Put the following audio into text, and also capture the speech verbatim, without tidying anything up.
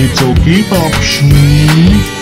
It's okay, Popshmi.